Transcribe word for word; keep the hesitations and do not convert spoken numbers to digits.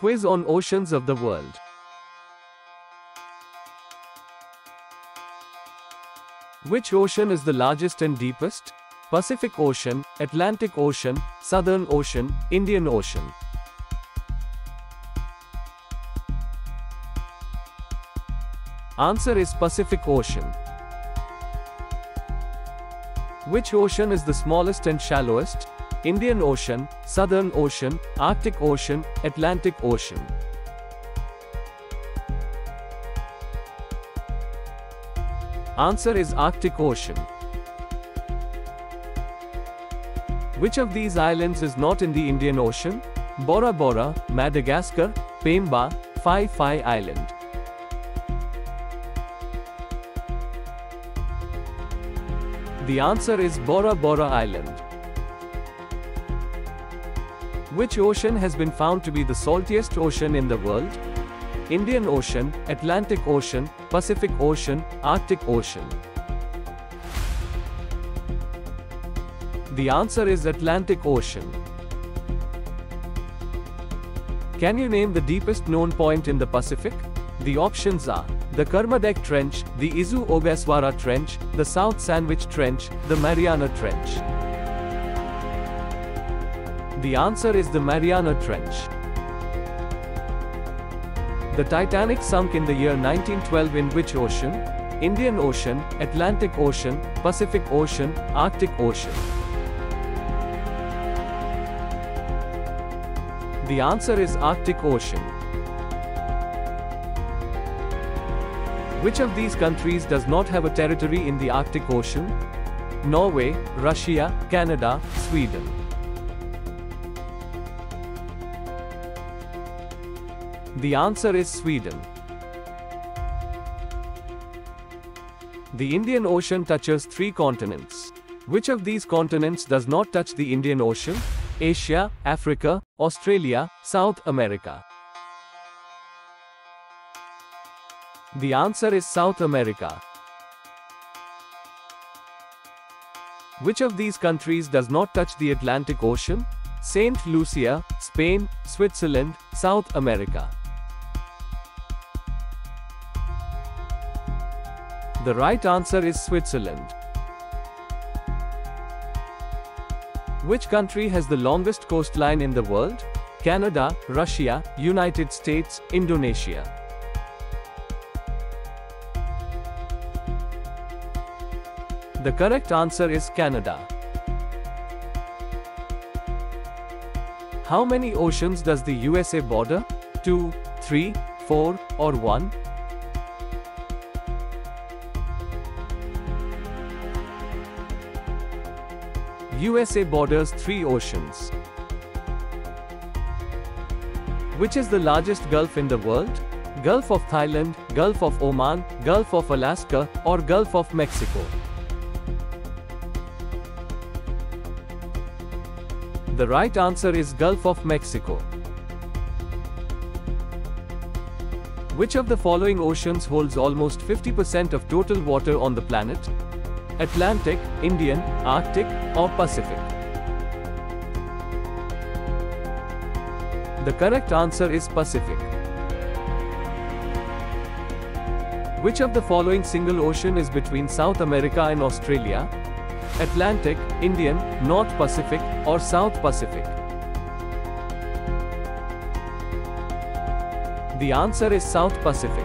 Quiz on oceans of the world. Which ocean is the largest and deepest? Pacific Ocean, Atlantic Ocean, Southern Ocean, Indian Ocean. Answer is Pacific Ocean. Which ocean is the smallest and shallowest? Indian Ocean, Southern Ocean, Arctic Ocean, Atlantic Ocean. Answer is Arctic Ocean. Which of these islands is not in the Indian Ocean? Bora Bora, Madagascar, Pemba, Phi Phi Island. The answer is Bora Bora Island. Which ocean has been found to be the saltiest ocean in the world? Indian Ocean, Atlantic Ocean, Pacific Ocean, Arctic Ocean. The answer is Atlantic Ocean. Can you name the deepest known point in the Pacific? The options are the Kermadec Trench, the Izu-Ogasawara Trench, the South Sandwich Trench, the Mariana Trench. The answer is the Mariana Trench. The Titanic sunk in the year nineteen twelve in which ocean? Indian Ocean, Atlantic Ocean, Pacific Ocean, Arctic Ocean. The answer is Arctic Ocean. Which of these countries does not have a territory in the Arctic Ocean? Norway, Russia, Canada, Sweden. The answer is Sweden. The Indian Ocean touches three continents. Which of these continents does not touch the Indian Ocean? Asia, Africa, Australia, South America. The answer is South America. Which of these countries does not touch the Atlantic Ocean? Saint Lucia, Spain, Switzerland, South America. The right answer is Switzerland. Which country has the longest coastline in the world? Canada, Russia, United States, Indonesia. The correct answer is Canada. How many oceans does the U S A border? two, three, four, or one? U S A borders three oceans. Which is the largest gulf in the world? Gulf of Thailand, Gulf of Oman, Gulf of Alaska, or Gulf of Mexico? The right answer is Gulf of Mexico. Which of the following oceans holds almost fifty percent of total water on the planet? Atlantic, Indian, Arctic, or Pacific? The correct answer is Pacific. Which of the following single ocean is between South America and Australia? Atlantic, Indian, North Pacific, or South Pacific? The answer is South Pacific.